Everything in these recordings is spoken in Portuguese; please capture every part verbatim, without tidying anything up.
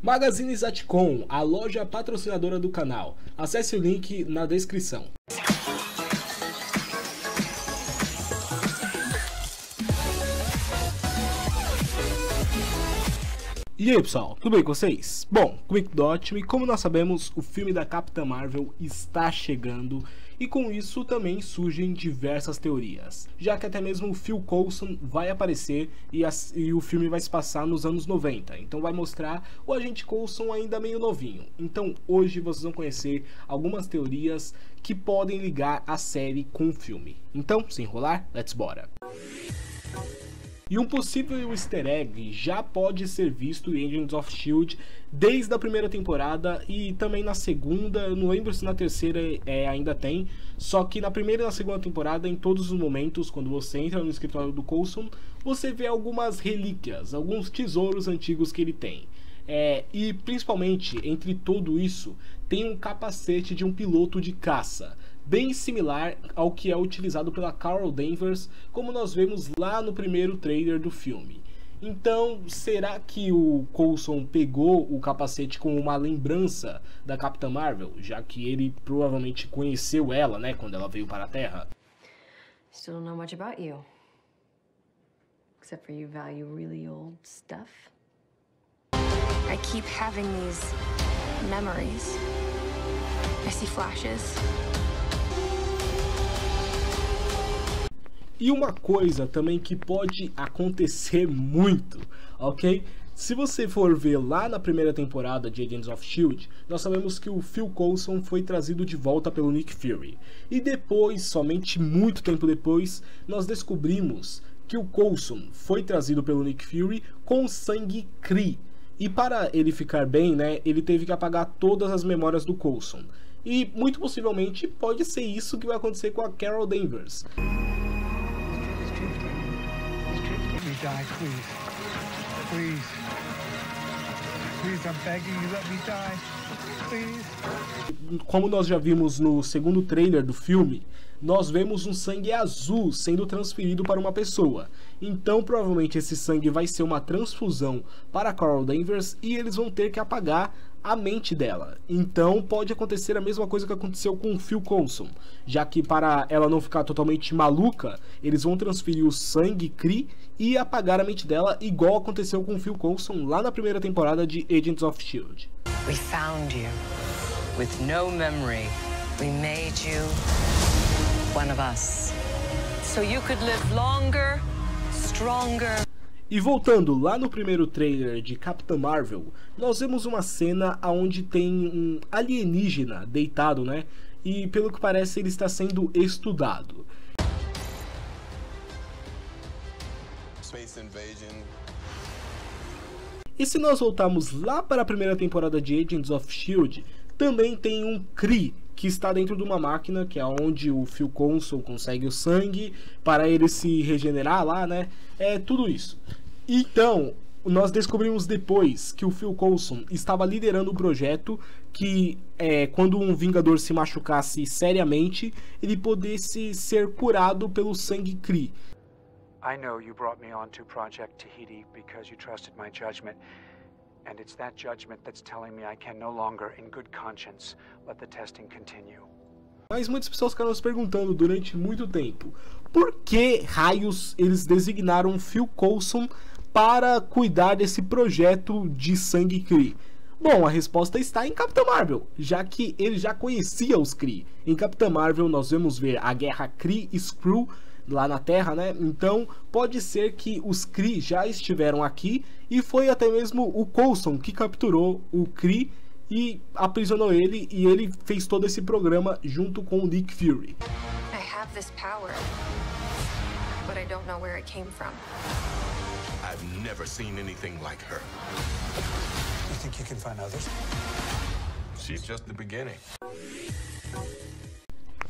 Magazine Zatcom, a loja patrocinadora do canal. Acesse o link na descrição. E aí pessoal, tudo bem com vocês? Bom, Quick Dot Me, como nós sabemos, o filme da Capitã Marvel está chegando e com isso também surgem diversas teorias, já que até mesmo o Phil Coulson vai aparecer e, as, e o filme vai se passar nos anos noventa, então vai mostrar o agente Coulson ainda meio novinho. Então hoje vocês vão conhecer algumas teorias que podem ligar a série com o filme. Então, sem enrolar, let's bora! E um possível easter egg já pode ser visto em Agents of S H I E L D desde a primeira temporada e também na segunda, eu não lembro se na terceira é, ainda tem, só que na primeira e na segunda temporada, em todos os momentos, quando você entra no escritório do Coulson, você vê algumas relíquias, alguns tesouros antigos que ele tem. É, e principalmente, entre tudo isso, tem um capacete de um piloto de caça, bem similar ao que é utilizado pela Carol Danvers, como nós vemos lá no primeiro trailer do filme. Então, será que o Coulson pegou o capacete como uma lembrança da Capitã Marvel, já que ele provavelmente conheceu ela, né, quando ela veio para a Terra? Still don't know much about you. Except for you value really old stuff. I keep having these memories. I see flashes. E uma coisa também que pode acontecer muito, ok? Se você for ver lá na primeira temporada de Agents of S H I E L D, nós sabemos que o Phil Coulson foi trazido de volta pelo Nick Fury. E depois, somente muito tempo depois, nós descobrimos que o Coulson foi trazido pelo Nick Fury com sangue Kree. E para ele ficar bem, né, ele teve que apagar todas as memórias do Coulson. E muito possivelmente pode ser isso que vai acontecer com a Carol Danvers. Die, please. Please. Please, I'm begging you, let me die. Please. Como nós já vimos no segundo trailer do filme, nós vemos um sangue azul sendo transferido para uma pessoa. Então, provavelmente, esse sangue vai ser uma transfusão para Carol Danvers e eles vão ter que apagar a mente dela. Então, pode acontecer a mesma coisa que aconteceu com o Phil Coulson, já que para ela não ficar totalmente maluca, eles vão transferir o sangue Kree e apagar a mente dela, igual aconteceu com o Phil Coulson lá na primeira temporada de Agents of S H I E L D. We found you with no memory. We made you one of us. So you could live longer, stronger. E voltando lá no primeiro trailer de Capitã Marvel, nós vemos uma cena onde tem um alienígena deitado, né? E pelo que parece ele está sendo estudado. Space Invasion. E se nós voltarmos lá para a primeira temporada de Agents of S H I E L D, também tem um Kree que está dentro de uma máquina, que é onde o Phil Coulson consegue o sangue para ele se regenerar lá, né? É tudo isso. Então, nós descobrimos depois que o Phil Coulson estava liderando um projeto que, é, quando um Vingador se machucasse seriamente, ele pudesse ser curado pelo sangue Kree. I know you brought me on to Project Tahiti because you trusted my judgment. And it's that judgment that's telling me I can no longer, in good conscience, let the testing continue. Mas muitas pessoas ficaram se perguntando durante muito tempo por que raios eles designaram Phil Coulson para cuidar desse projeto de sangue Kree. Bom, a resposta está em Capitã Marvel, já que ele já conhecia os Kree. Em Capitã Marvel nós vamos ver a guerra Kree e Skrull lá na Terra, né? Então pode ser que os Kree já estiveram aqui e foi até mesmo o Coulson que capturou o Kree e aprisionou ele, e ele fez todo esse programa junto com o Nick Fury. I have this power, but I don't know where it came from. I've never seen anything like her. You think you can find others? She's just the beginning.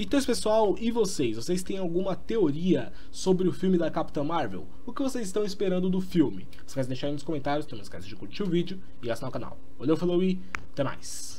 Então pessoal, e vocês? Vocês têm alguma teoria sobre o filme da Capitã Marvel? O que vocês estão esperando do filme? Não esquece de deixar aí nos comentários, não esquece de curtir o vídeo e assinar o canal. Valeu, falou e até mais!